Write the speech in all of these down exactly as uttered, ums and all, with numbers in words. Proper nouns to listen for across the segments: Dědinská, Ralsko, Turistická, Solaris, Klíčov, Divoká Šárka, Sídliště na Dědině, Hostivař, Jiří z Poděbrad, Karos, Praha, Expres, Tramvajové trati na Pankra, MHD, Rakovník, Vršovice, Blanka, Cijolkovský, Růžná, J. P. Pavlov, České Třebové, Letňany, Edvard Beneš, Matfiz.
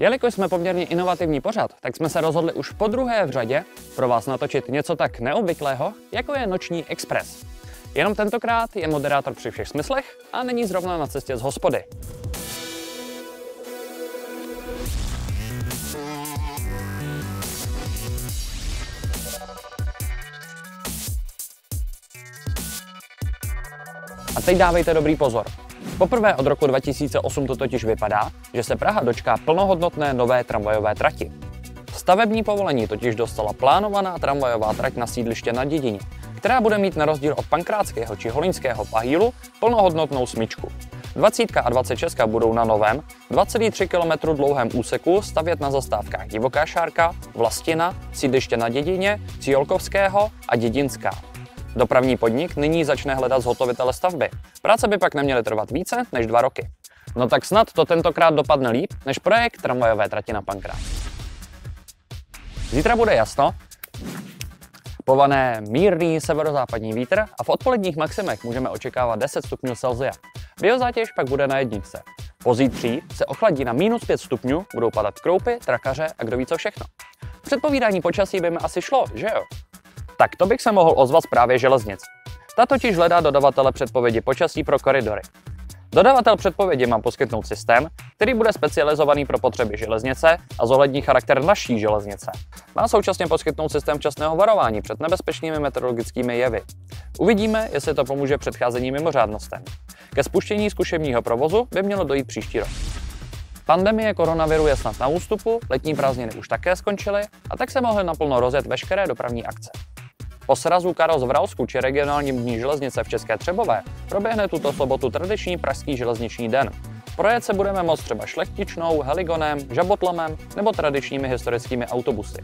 Jelikož jsme poměrně inovativní pořad, tak jsme se rozhodli už po druhé v řadě pro vás natočit něco tak neobvyklého, jako je Noční Express. Jenom tentokrát je moderátor při všech smyslech a není zrovna na cestě z hospody. A teď dávejte dobrý pozor. Poprvé od roku dva tisíce osm to totiž vypadá, že se Praha dočká plnohodnotné nové tramvajové trati. Stavební povolení totiž dostala plánovaná tramvajová trať na Sídliště na Dědině, která bude mít na rozdíl od pankráckého či holinského pahýlu plnohodnotnou smyčku. dvacítka a dvacet šestka budou na novém, dva celé tři kilometru dlouhém úseku stavět na zastávkách Divoká Šárka, Vlastina, Sídliště na Dědině, Cijolkovského a Dědinská. Dopravní podnik nyní začne hledat zhotovitele stavby. Práce by pak neměly trvat více než dva roky. No tak snad to tentokrát dopadne líp než projekt tramvajové trati na Pankra. Zítra bude jasno, pované mírný severozápadní vítr a v odpoledních maximech můžeme očekávat deset stupňů Celsia. Biozátěž pak bude na jedničce. Pozítří se ochladí na mínus pět stupňů, budou padat kroupy, trakaře a kdo ví co všechno. Předpovídání počasí by mi asi šlo, že jo? Tak to bych se mohl ozvat Správě železnic. Ta totiž hledá dodavatele předpovědi počasí pro koridory. Dodavatel předpovědi má poskytnout systém, který bude specializovaný pro potřeby železnice a zohlední charakter naší železnice. Má současně poskytnout systém včasného varování před nebezpečnými meteorologickými jevy. Uvidíme, jestli to pomůže předcházení mimořádnostem. Ke spuštění zkušebního provozu by mělo dojít příští rok. Pandemie koronaviru je snad na ústupu, letní prázdniny už také skončily a tak se mohly naplno rozjet veškeré dopravní akce. Po srazu Karos v Ralsku či regionálním dní železnice v České Třebové proběhne tuto sobotu tradiční pražský železniční den. Projet se budeme moct třeba šlechtičnou, heligonem, žabotlamem nebo tradičními historickými autobusy.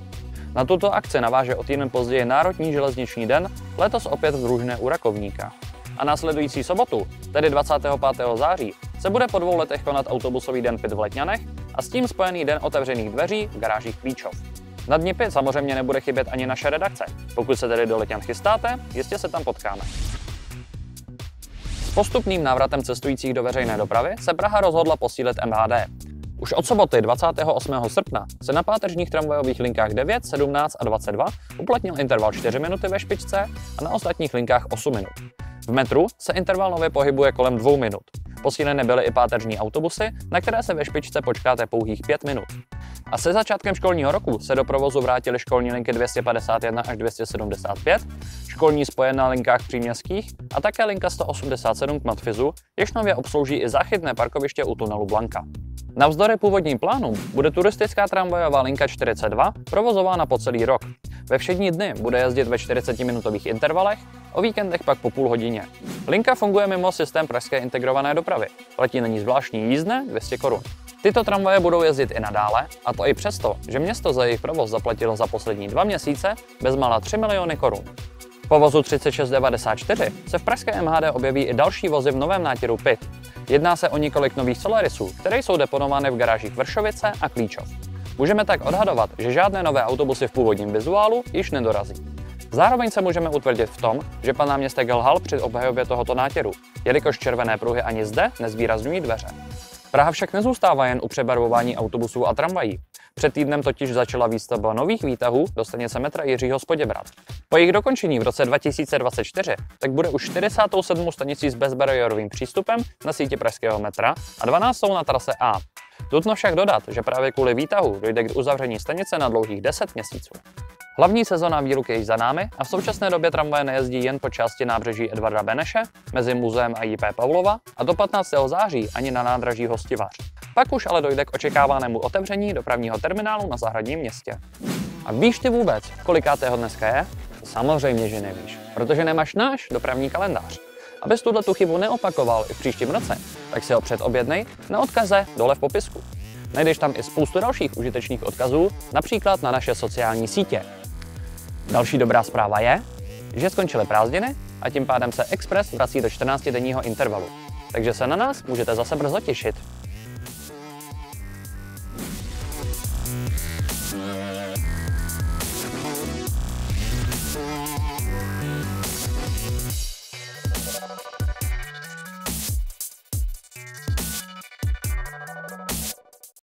Na tuto akci naváže o týden později Národní železniční den, letos opět v Růžné u Rakovníka. A následující sobotu, tedy dvacátého pátého září, se bude po dvou letech konat autobusový den Pit v Letňanech a s tím spojený den otevřených dveří v garážích Klíčov. Na dní Pit samozřejmě nebude chybět ani naše redakce. Pokud se tedy do Letňan chystáte, jistě se tam potkáme. S postupným návratem cestujících do veřejné dopravy se Praha rozhodla posílit M H D. Už od soboty dvacátého osmého srpna se na páteřních tramvajových linkách devět, sedmnáct a dvacet dva uplatnil interval čtyři minuty ve špičce a na ostatních linkách osm minut. V metru se interval nově pohybuje kolem dvou minut. Posíleny byly i páteřní autobusy, na které se ve špičce počkáte pouhých pět minut. A se začátkem školního roku se do provozu vrátily školní linky dvě stě padesát jedna až dvě stě sedmdesát pět, školní spoje na linkách příměstských a také linka sto osmdesát sedm k Matfizu, jež nově obslouží i záchytné parkoviště u tunelu Blanka. Navzdory původním plánům bude turistická tramvajová linka čtyřicet dva provozována po celý rok. Ve všední dny bude jezdit ve čtyřicetiminutových intervalech, o víkendech pak po půl hodině. Linka funguje mimo systém pražské integrované dopravy. Platí na ní zvláštní jízdné dvě stě korun. Tyto tramvaje budou jezdit i nadále, a to i přesto, že město za jejich provoz zaplatilo za poslední dva měsíce bezmála tři miliony korun. Po vozu třicet šest devadesát čtyři se v pražské M H D objeví i další vozy v novém nátěru Pit. Jedná se o několik nových Solarisů, které jsou deponovány v garážích Vršovice a Klíčov. Můžeme tak odhadovat, že žádné nové autobusy v původním vizuálu již nedorazí. Zároveň se můžeme utvrdit v tom, že pan náměstek lhal při obhajobě tohoto nátěru, jelikož červené pruhy ani zde nezvýrazňují dveře. Praha však nezůstává jen u přebarvování autobusů a tramvají. Před týdnem totiž začala výstavba nových výtahů do stanice metra Jiřího z Poděbrad. Po jejich dokončení v roce dva tisíce dvacet čtyři tak bude už čtyřicátou sedmou stanicí s bezbariérovým přístupem na síti pražského metra a dvanáctou jsou na trase A. Nutno však dodat, že právě kvůli výtahu dojde k uzavření stanice na dlouhých deset měsíců. Hlavní sezóna výluk je již za námi a v současné době tramvaje nejezdí jen po části nábřeží Edvarda Beneše, mezi muzeem a J. P. Pavlova a do patnáctého září ani na nádraží Hostivař. Pak už ale dojde k očekávanému otevření dopravního terminálu na zahradním městě. A víš ty vůbec, kolikátého dneska je? Samozřejmě, že nevíš, protože nemáš náš dopravní kalendář. Abys tuhle tu chybu neopakoval i v příštím roce, tak si ho předobjednej na odkaze dole v popisku. Najdeš tam i spoustu dalších užitečných odkazů, například na naše sociální sítě. Další dobrá zpráva je, že skončily prázdniny a tím pádem se Express vrací do čtrnáctidenního intervalu. Takže se na nás můžete zase brzo těšit.